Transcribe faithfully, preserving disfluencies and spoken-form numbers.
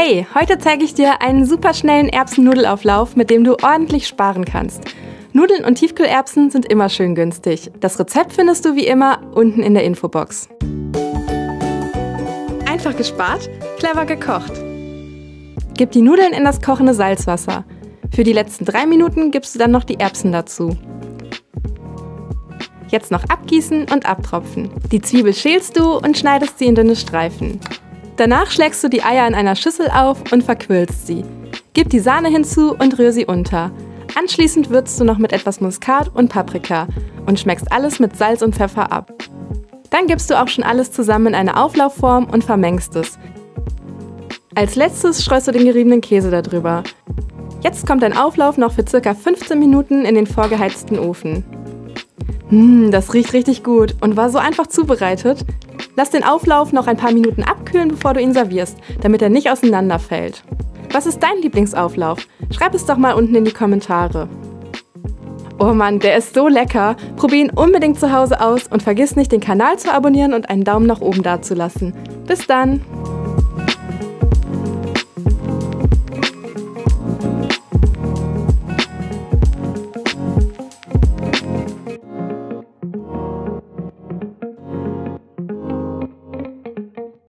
Hey, heute zeige ich dir einen superschnellen Erbsen-Nudelauflauf, mit dem du ordentlich sparen kannst. Nudeln und Tiefkühlerbsen sind immer schön günstig. Das Rezept findest du wie immer unten in der Infobox. Einfach gespart, clever gekocht. Gib die Nudeln in das kochende Salzwasser. Für die letzten drei Minuten gibst du dann noch die Erbsen dazu. Jetzt noch abgießen und abtropfen. Die Zwiebel schälst du und schneidest sie in dünne Streifen. Danach schlägst du die Eier in einer Schüssel auf und verquillst sie. Gib die Sahne hinzu und rühr sie unter. Anschließend würzt du noch mit etwas Muskat und Paprika und schmeckst alles mit Salz und Pfeffer ab. Dann gibst du auch schon alles zusammen in eine Auflaufform und vermengst es. Als letztes streust du den geriebenen Käse darüber. Jetzt kommt dein Auflauf noch für ca. fünfzehn Minuten in den vorgeheizten Ofen. Mmh, das riecht richtig gut und war so einfach zubereitet. Lass den Auflauf noch ein paar Minuten abkühlen, bevor du ihn servierst, damit er nicht auseinanderfällt. Was ist dein Lieblingsauflauf? Schreib es doch mal unten in die Kommentare. Oh Mann, der ist so lecker! Probier ihn unbedingt zu Hause aus und vergiss nicht, den Kanal zu abonnieren und einen Daumen nach oben dazulassen. Bis dann!